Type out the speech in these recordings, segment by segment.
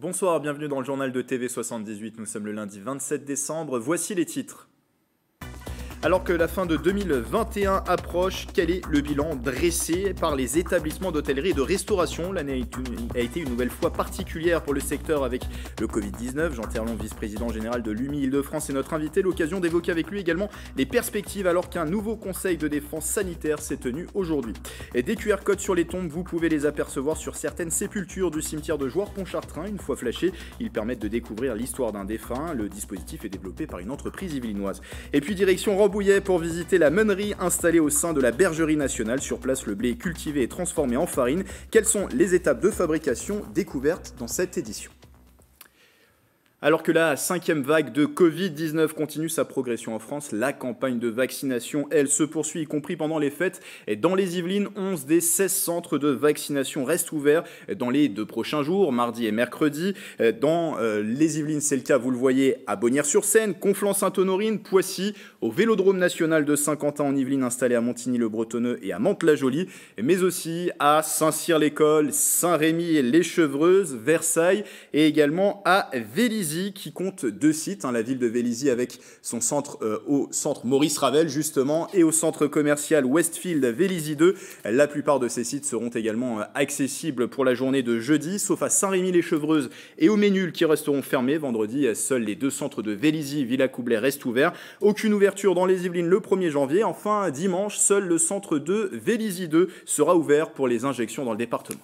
Bonsoir, bienvenue dans le journal de TV78, nous sommes le lundi 27 décembre, voici les titres. Alors que la fin de 2021 approche, quel est le bilan dressé par les établissements d'hôtellerie et de restauration? L'année a été une nouvelle fois particulière pour le secteur avec le Covid-19. Jean Terlon, vice-président général de l'UMI Île-de-France, est notre invité. L'occasion d'évoquer avec lui également les perspectives alors qu'un nouveau conseil de défense sanitaire s'est tenu aujourd'hui. Et des QR codes sur les tombes, vous pouvez les apercevoir sur certaines sépultures du cimetière de Jouars-Pontchartrain. Une fois flashés, ils permettent de découvrir l'histoire d'un défunt. Le dispositif est développé par une entreprise yvelinoise. Et puis direction Rambouillet pour visiter la meunerie installée au sein de la Bergerie Nationale. Sur place, le blé est cultivé et transformé en farine. Quelles sont les étapes de fabrication découvertes dans cette édition? Alors que la cinquième vague de Covid-19 continue sa progression en France, la campagne de vaccination, elle, se poursuit, y compris pendant les fêtes. Et dans les Yvelines, 11 des 16 centres de vaccination restent ouverts dans les 2 prochains jours, mardi et mercredi. Dans les Yvelines, c'est le cas, vous le voyez, à Bonnières-sur-Seine, Conflans-Sainte-Honorine, Poissy, au Vélodrome National de Saint-Quentin en Yvelines, installé à Montigny-le-Bretonneux et à Mantes-la-Jolie, mais aussi à Saint-Cyr-l'École, Saint-Rémy et les Chevreuses, Versailles et également à Vélizy, qui compte 2 sites, hein, la ville de Vélizy avec son centre au centre Maurice Ravel justement et au centre commercial Westfield Vélizy 2. La plupart de ces sites seront également accessibles pour la journée de jeudi, sauf à Saint-Rémy-les-Chevreuses et au Ménul qui resteront fermés. Vendredi, seuls les 2 centres de Vélizy et Villacoublay restent ouverts. Aucune ouverture dans les Yvelines le 1er janvier. Enfin, dimanche, seul le centre de Vélizy 2 sera ouvert pour les injections dans le département.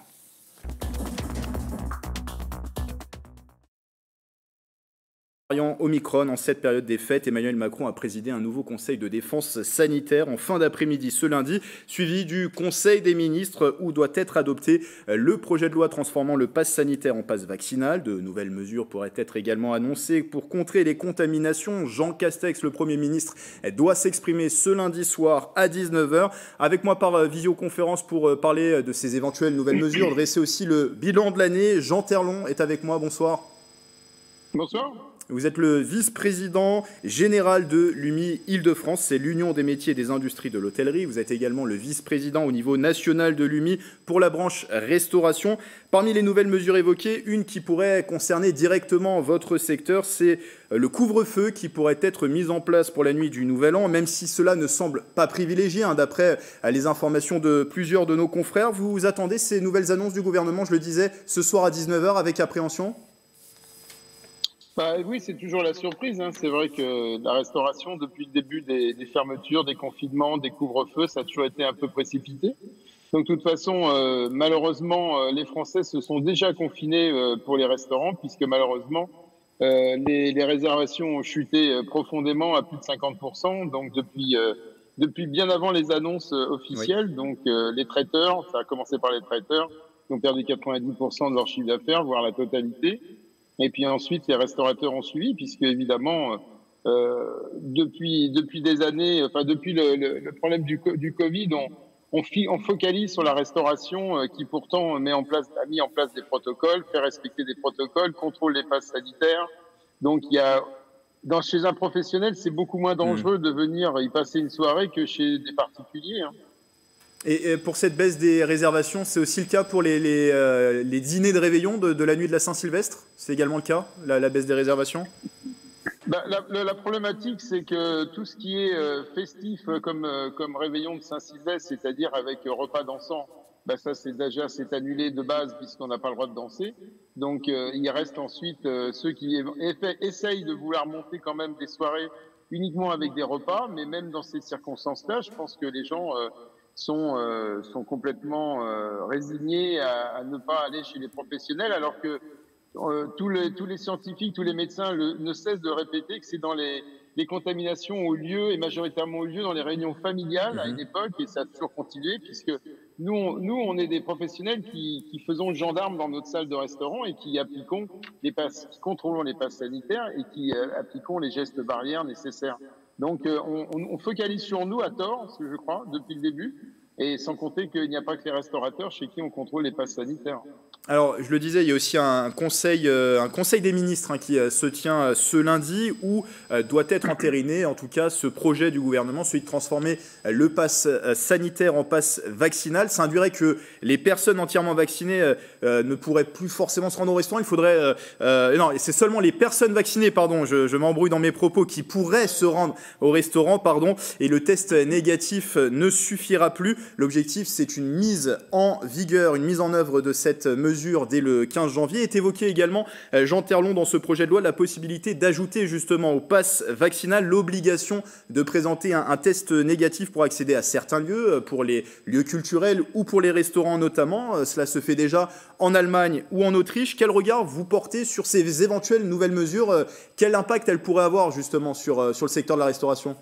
Omicron, en cette période des fêtes, Emmanuel Macron a présidé un nouveau conseil de défense sanitaire en fin d'après-midi ce lundi, suivi du conseil des ministres où doit être adopté le projet de loi transformant le pass sanitaire en pass vaccinal. De nouvelles mesures pourraient être également annoncées pour contrer les contaminations. Jean Castex, le Premier ministre, doit s'exprimer ce lundi soir à 19 h. Avec moi par visioconférence pour parler de ces éventuelles nouvelles mesures, dresser aussi le bilan de l'année. Jean Terlon est avec moi, bonsoir. Bonsoir. Vous êtes le vice-président général de l'UMI Île-de-France, c'est l'Union des métiers et des industries de l'hôtellerie. Vous êtes également le vice-président au niveau national de l'UMI pour la branche restauration. Parmi les nouvelles mesures évoquées, une qui pourrait concerner directement votre secteur, c'est le couvre-feu qui pourrait être mis en place pour la nuit du Nouvel An, même si cela ne semble pas privilégié, hein, d'après les informations de plusieurs de nos confrères. Vous attendez ces nouvelles annonces du gouvernement, je le disais, ce soir à 19 h avec appréhension? Bah oui, c'est toujours la surprise, hein. C'est vrai que la restauration, depuis le début des fermetures, des confinements, des couvre-feux, ça a toujours été un peu précipité. Donc de toute façon, malheureusement, les Français se sont déjà confinés pour les restaurants, puisque malheureusement, les réservations ont chuté profondément à plus de 50%, donc depuis bien avant les annonces officielles. Oui. Donc les traiteurs, ça a commencé par les traiteurs, qui ont perdu 90% de leur chiffre d'affaires, voire la totalité. Et puis ensuite, les restaurateurs ont suivi, puisque évidemment, depuis des années, enfin depuis le problème du Covid, on focalise sur la restauration qui pourtant a mis en place des protocoles, fait respecter des protocoles, contrôle les passes sanitaires. Donc il y a, chez un professionnel, c'est beaucoup moins dangereux de venir y passer une soirée que chez des particuliers, hein. Et pour cette baisse des réservations, c'est aussi le cas pour les dîners de réveillon de la nuit de la Saint-Sylvestre? C'est également le cas, la baisse des réservations? Bah, la problématique, c'est que tout ce qui est festif comme réveillon de Saint-Sylvestre, c'est-à-dire avec repas dansant, bah ça c'est déjà annulé de base puisqu'on n'a pas le droit de danser. Donc il reste ensuite ceux qui essayent de vouloir monter quand même des soirées uniquement avec des repas, mais même dans ces circonstances-là, je pense que les gens sont complètement résignés à ne pas aller chez les professionnels, alors que tous les scientifiques, tous les médecins ne cessent de répéter que c'est dans les contaminations au lieu, et majoritairement au lieu dans les réunions familiales à une époque, et ça a toujours continué, puisque nous on est des professionnels qui faisons le gendarme dans notre salle de restaurant et qui appliquons les passes, qui contrôlons les passes sanitaires et qui appliquons les gestes barrières nécessaires. Donc on focalise sur nous à tort, ce que je crois, depuis le début, et sans compter qu'il n'y a pas que les restaurateurs chez qui on contrôle les passes sanitaires. Alors, je le disais, il y a aussi un conseil des ministres hein, qui se tient ce lundi où doit être entériné, en tout cas, ce projet du gouvernement, celui de transformer le pass sanitaire en pass vaccinal. Ça induirait que les personnes entièrement vaccinées ne pourraient plus forcément se rendre au restaurant. Il faudrait... non, c'est seulement les personnes vaccinées, pardon, je m'embrouille dans mes propos, qui pourraient se rendre au restaurant, pardon, et le test négatif ne suffira plus. L'objectif, c'est une mise en vigueur, une mise en œuvre de cette mesure dès le 15 janvier. Est évoqué également, Jean Terlon, dans ce projet de loi, la possibilité d'ajouter justement au pass vaccinal l'obligation de présenter un test négatif pour accéder à certains lieux, pour les lieux culturels ou pour les restaurants notamment. Cela se fait déjà en Allemagne ou en Autriche. Quel regard vous portez sur ces éventuelles nouvelles mesures? Quel impact elles pourraient avoir justement sur le secteur de la restauration?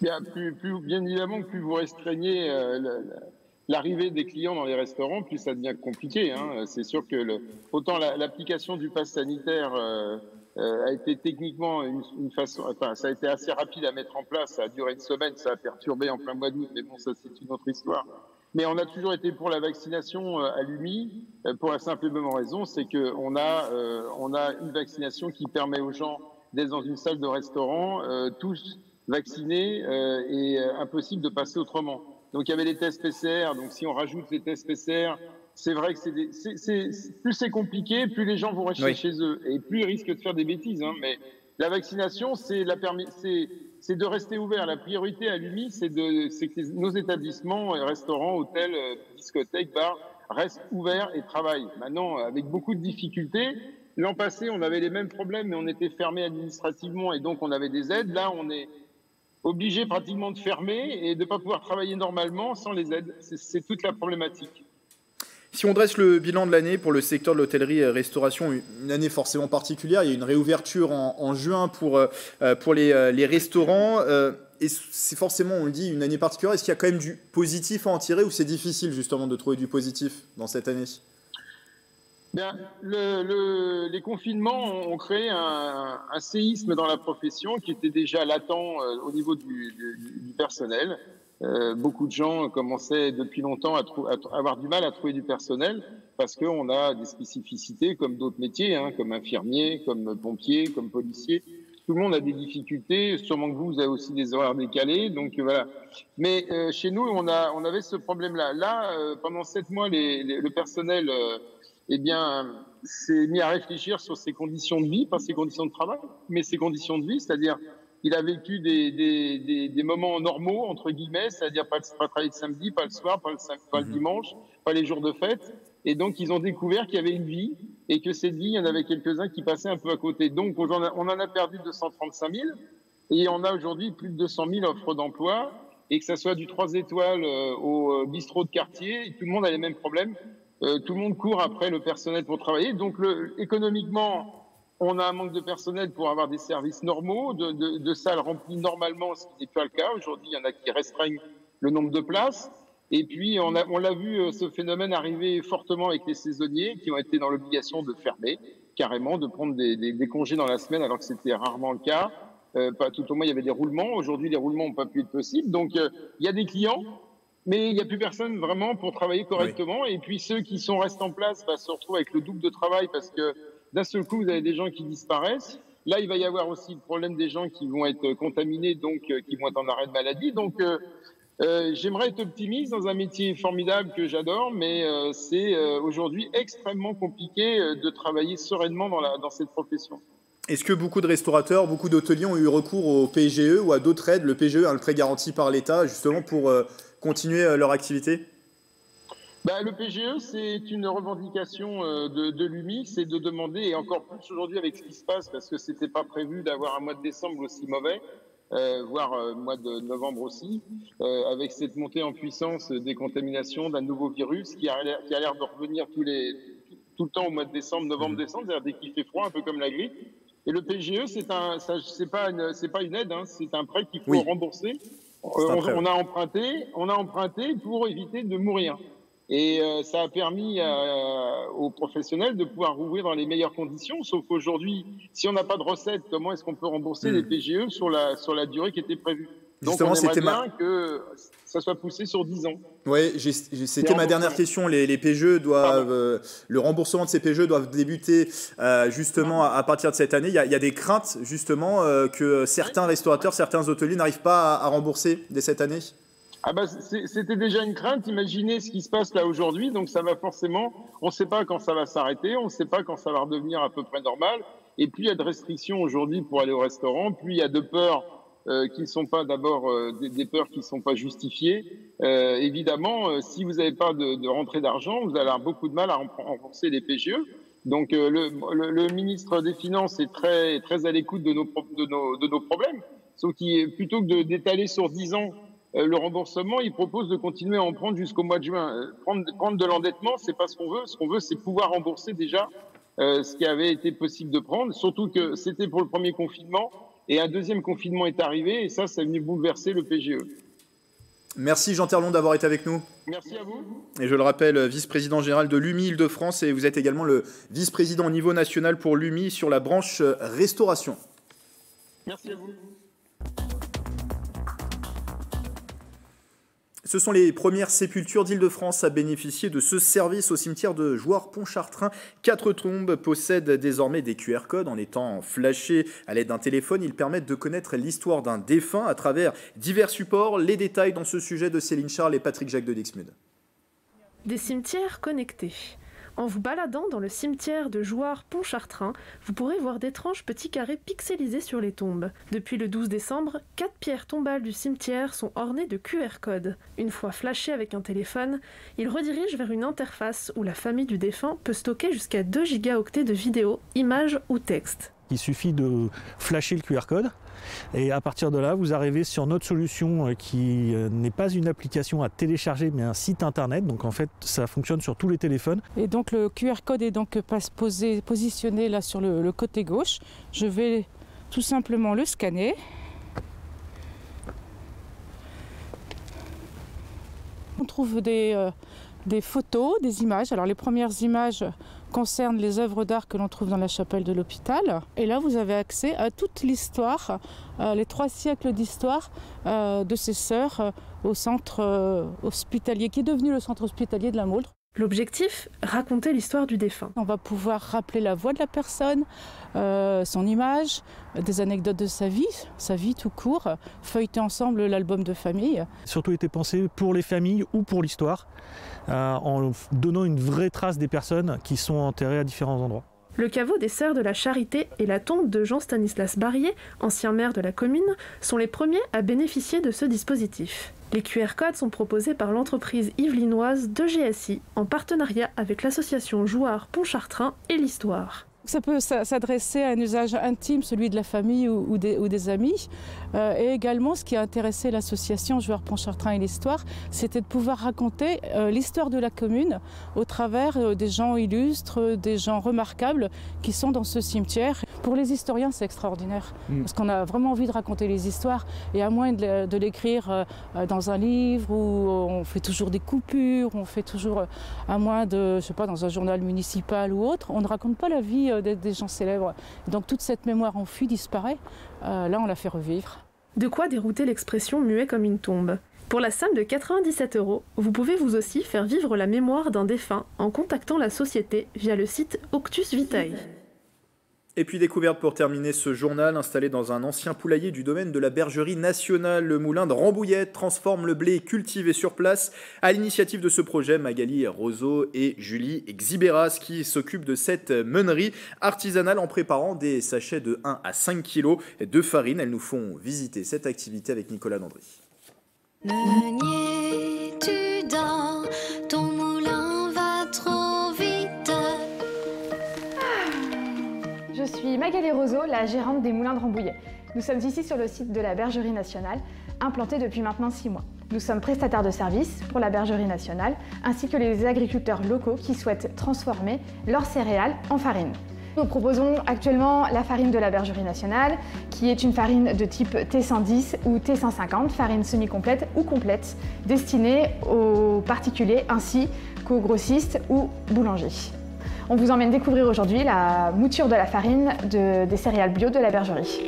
Bien, bien évidemment, plus vous restreignez l'arrivée des clients dans les restaurants, plus ça devient compliqué. Hein. C'est sûr que autant l'application du pass sanitaire a été techniquement une façon, enfin ça a été assez rapide à mettre en place, ça a duré une semaine, ça a perturbé en plein mois d'août, mais bon, ça c'est une autre histoire. Mais on a toujours été pour la vaccination à l'UMI pour la simple et bonne raison, c'est que on a une vaccination qui permet aux gens d'être dans une salle de restaurant tous vaccinés et impossible de passer autrement. Donc il y avait les tests PCR, donc si on rajoute les tests PCR, c'est vrai que plus c'est compliqué, plus les gens vont rester oui. chez eux et plus ils risquent de faire des bêtises. Hein. Mais la vaccination, c'est de rester ouvert. La priorité à l'UMI, c'est que nos établissements, restaurants, hôtels, discothèques, bars, restent ouverts et travaillent. Maintenant, avec beaucoup de difficultés, l'an passé, on avait les mêmes problèmes, mais on était fermés administrativement et donc on avait des aides. Là, on est obligé pratiquement de fermer et de ne pas pouvoir travailler normalement sans les aides. C'est toute la problématique. Si on dresse le bilan de l'année pour le secteur de l'hôtellerie et restauration, une année forcément particulière, il y a une réouverture en juin pour les restaurants. Et c'est forcément, on le dit, une année particulière. Est-ce qu'il y a quand même du positif à en tirer ou c'est difficile justement de trouver du positif dans cette année ? Bien, les confinements ont créé un séisme dans la profession qui était déjà latent au niveau du personnel. Beaucoup de gens commençaient depuis longtemps à avoir du mal à trouver du personnel parce qu'on a des spécificités comme d'autres métiers, hein, comme infirmier, comme pompier, comme policier. Tout le monde a des difficultés, sûrement que vous avez aussi des horaires décalés, donc voilà. Mais chez nous, on avait ce problème-là. Là, pendant 7 mois, le personnel... eh bien, s'est mis à réfléchir sur ses conditions de vie, pas ses conditions de travail, mais ses conditions de vie, c'est-à-dire il a vécu des moments normaux, entre guillemets, c'est-à-dire pas travailler le samedi, pas le soir, pas le dimanche, pas les jours de fête, et donc ils ont découvert qu'il y avait une vie, et que cette vie, il y en avait quelques-uns qui passaient un peu à côté. Donc on en a perdu 235 000, et on a aujourd'hui plus de 200 000 offres d'emploi, et que ça soit du 3 étoiles au bistrot de quartier, tout le monde a les mêmes problèmes. Tout le monde court après le personnel pour travailler. Donc, économiquement, on a un manque de personnel pour avoir des services normaux, de salles remplies normalement, ce qui n'est pas le cas. Aujourd'hui, il y en a qui restreignent le nombre de places. Et puis, on l'a vu, ce phénomène arriver fortement avec les saisonniers qui ont été dans l'obligation de fermer, carrément, de prendre des congés dans la semaine, alors que c'était rarement le cas. Tout au moins, il y avait des roulements. Aujourd'hui, les roulements n'ont pas pu être possibles. Donc, il y a des clients... mais il n'y a plus personne vraiment pour travailler correctement. Oui. Et puis ceux qui restent en place se retrouvent avec le double de travail parce que d'un seul coup, vous avez des gens qui disparaissent. Là, il va y avoir aussi le problème des gens qui vont être contaminés, donc qui vont être en arrêt de maladie. Donc j'aimerais être optimiste dans un métier formidable que j'adore, mais c'est aujourd'hui extrêmement compliqué de travailler sereinement dans cette profession. Est-ce que beaucoup de restaurateurs, beaucoup d'hôteliers ont eu recours au PGE ou à d'autres aides, le PGE, hein, le prêt garanti par l'État, justement pour... continuer leur activité? Le PGE, c'est une revendication de l'UMI, c'est de demander, et encore plus aujourd'hui avec ce qui se passe, parce que ce n'était pas prévu d'avoir un mois de décembre aussi mauvais, voire mois de novembre aussi, avec cette montée en puissance des contaminations d'un nouveau virus qui a l'air de revenir tout le temps au mois de décembre, novembre-décembre, c'est-à-dire dès qu'il fait froid, un peu comme la grippe. Et le PGE, c'est pas une aide, hein, c'est un prêt qu'il faut oui. rembourser. On a emprunté pour éviter de mourir. Et ça a permis aux professionnels de pouvoir rouvrir dans les meilleures conditions, sauf qu'aujourd'hui, si on n'a pas de recettes, comment est-ce qu'on peut rembourser les PGE sur la durée qui était prévue? Justement, c'était que ça soit poussé sur 10 ans. Oui, c'était ma dernière question. Les PGE doivent, le remboursement de ces PGE doivent débuter justement à partir de cette année. Il y a des craintes justement que certains restaurateurs, certains hôteliers n'arrivent pas à rembourser dès cette année. Ah bah, c'était déjà une crainte. Imaginez ce qui se passe là aujourd'hui. Donc ça va forcément, on ne sait pas quand ça va s'arrêter, on ne sait pas quand ça va redevenir à peu près normal. Et puis il y a de restrictions aujourd'hui pour aller au restaurant, puis il y a de peurs qui ne sont pas d'abord des peurs qui ne sont pas justifiées. Évidemment, si vous n'avez pas de rentrée d'argent, vous allez avoir beaucoup de mal à rembourser les PGE. Donc le ministre des Finances est très à l'écoute de nos problèmes. Sauf qu'il, plutôt que d'étaler sur 10 ans le remboursement, il propose de continuer à en prendre jusqu'au mois de juin. Prendre de l'endettement, ce n'est pas ce qu'on veut. Ce qu'on veut, c'est pouvoir rembourser déjà ce qui avait été possible de prendre, surtout que c'était pour le premier confinement, et un deuxième confinement est arrivé, et ça a venu bouleverser le PGE. Merci Jean Terlon d'avoir été avec nous. Merci à vous. Et je le rappelle, vice-président général de l'UMI Île-de-France, et vous êtes également le vice-président au niveau national pour l'UMI sur la branche restauration. Merci à vous. Ce sont les premières sépultures d'Île-de-France à bénéficier de ce service au cimetière de Jouars-Pontchartrain. 4 tombes possèdent désormais des QR codes. En étant flashés à l'aide d'un téléphone, ils permettent de connaître l'histoire d'un défunt à travers divers supports. Les détails dans ce sujet de Céline Charles et Patrick Jacques de Dixmude. Des cimetières connectés. En vous baladant dans le cimetière de Jouars-Pontchartrain, vous pourrez voir d'étranges petits carrés pixelisés sur les tombes. Depuis le 12 décembre, 4 pierres tombales du cimetière sont ornées de QR codes. Une fois flashés avec un téléphone, ils redirigent vers une interface où la famille du défunt peut stocker jusqu'à 2 gigaoctets de vidéos, images ou textes. Il suffit de flasher le QR code et à partir de là, vous arrivez sur notre solution qui n'est pas une application à télécharger mais un site internet. Donc en fait, ça fonctionne sur tous les téléphones. Et donc le QR code est donc positionné là sur le côté gauche. Je vais tout simplement le scanner. On trouve des photos, des images. Alors les premières images concernent les œuvres d'art que l'on trouve dans la chapelle de l'hôpital. Et là, vous avez accès à toute l'histoire, les 3 siècles d'histoire de ces sœurs au centre hospitalier, qui est devenu le centre hospitalier de la Mauldre. L'objectif, raconter l'histoire du défunt. On va pouvoir rappeler la voix de la personne, son image, des anecdotes de sa vie tout court, feuilleter ensemble l'album de famille. Surtout été pensé pour les familles ou pour l'histoire, en donnant une vraie trace des personnes qui sont enterrées à différents endroits. Le caveau des Sœurs de la Charité et la tombe de Jean-Stanislas Barrier, ancien maire de la commune, sont les premiers à bénéficier de ce dispositif. Les QR codes sont proposés par l'entreprise yvelinoise de GSI en partenariat avec l'association Jouars-Pontchartrain et l'Histoire. Ça peut s'adresser à un usage intime, celui de la famille ou des amis. Et également, ce qui a intéressé l'association Jouars-Pontchartrain et l'Histoire, c'était de pouvoir raconter l'histoire de la commune au travers des gens illustres, des gens remarquables qui sont dans ce cimetière. Pour les historiens, c'est extraordinaire, parce qu'on a vraiment envie de raconter les histoires, et à moins de l'écrire dans un livre où on fait toujours des coupures, on fait toujours, à moins de, je sais pas, dans un journal municipal ou autre, on ne raconte pas la vie des gens célèbres. Donc toute cette mémoire enfuie disparaît. Là, on la fait revivre. De quoi dérouter l'expression « muet comme une tombe ». Pour la somme de 97 €, vous pouvez vous aussi faire vivre la mémoire d'un défunt en contactant la société via le site Octus Vitae. Et puis découverte pour terminer ce journal, installé dans un ancien poulailler du domaine de la Bergerie Nationale, le moulin de Rambouillet transforme le blé cultivé sur place. À l'initiative de ce projet, Magali Roseau et Julie Xiberas qui s'occupent de cette meunerie artisanale en préparant des sachets de 1 à 5 kg de farine. Elles nous font visiter cette activité avec Nicolas Dandry. Meunier, tu dors, ton moulin va trop vite. Je suis Magali Roseau, la gérante des Moulins de Rambouillet. Nous sommes ici sur le site de la Bergerie Nationale, implantée depuis maintenant 6 mois. Nous sommes prestataires de services pour la Bergerie Nationale, ainsi que les agriculteurs locaux qui souhaitent transformer leurs céréales en farine. Nous proposons actuellement la farine de la Bergerie Nationale, qui est une farine de type T110 ou T150, farine semi-complète ou complète, destinée aux particuliers ainsi qu'aux grossistes ou boulangers. On vous emmène découvrir aujourd'hui la mouture de la farine des céréales bio de la Bergerie.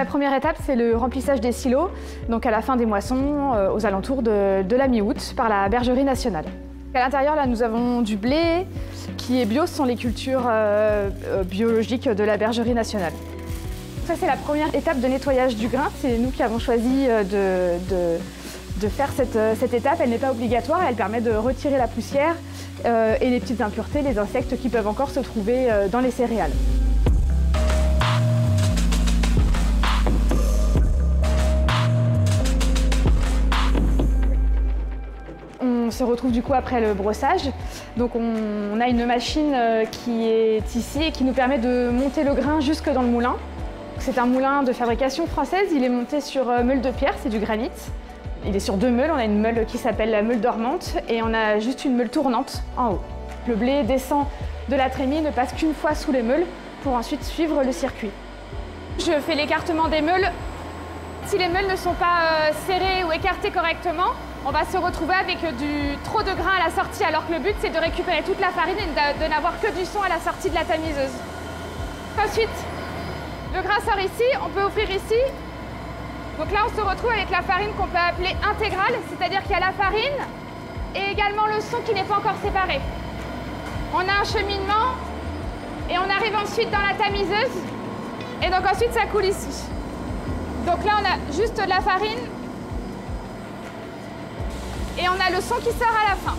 La première étape, c'est le remplissage des silos, donc à la fin des moissons, aux alentours de la mi-août, par la Bergerie Nationale. À l'intérieur, là, nous avons du blé qui est bio, ce sont les cultures biologiques de la Bergerie Nationale. Ça, c'est la première étape de nettoyage du grain. C'est nous qui avons choisi de faire cette étape. Elle n'est pas obligatoire, elle permet de retirer la poussière et les petites impuretés, les insectes qui peuvent encore se trouver dans les céréales. On se retrouve du coup après le brossage. Donc on a une machine qui est ici et qui nous permet de monter le grain jusque dans le moulin. C'est un moulin de fabrication française, il est monté sur meule de pierre, c'est du granit. Il est sur deux meules, on a une meule qui s'appelle la meule dormante et on a juste une meule tournante en haut. Le blé descend de la trémie, ne passe qu'une fois sous les meules pour ensuite suivre le circuit. Je fais l'écartement des meules. Si les meules ne sont pas serrées ou écartées correctement, on va se retrouver avec trop de grain à la sortie, alors que le but c'est de récupérer toute la farine et de n'avoir que du son à la sortie de la tamiseuse. Ensuite, le grain sort ici, on peut ouvrir ici. Donc là, on se retrouve avec la farine qu'on peut appeler intégrale, c'est-à-dire qu'il y a la farine et également le son qui n'est pas encore séparé. On a un cheminement et on arrive ensuite dans la tamiseuse. Et donc ensuite, ça coule ici. Donc là, on a juste de la farine. Et on a le son qui sort à la fin.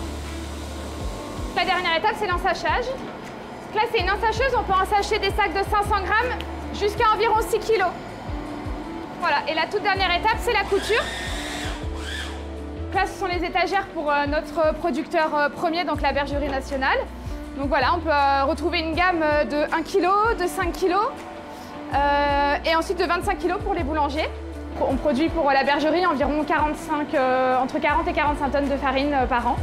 La dernière étape, c'est l'ensachage. Là, c'est une ensacheuse, on peut ensacher des sacs de 500 grammes jusqu'à environ 6 kg. Voilà, et la toute dernière étape, c'est la couture. Là, ce sont les étagères pour notre producteur premier, donc la Bergerie Nationale. Donc voilà, on peut retrouver une gamme de 1 kg, de 5 kg, et ensuite de 25 kg pour les boulangers. On produit pour la bergerie environ entre 40 et 45 tonnes de farine par an.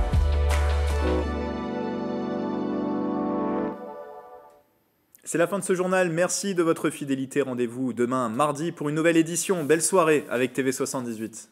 C'est la fin de ce journal, merci de votre fidélité. Rendez-vous demain mardi pour une nouvelle édition. Belle soirée avec TV78.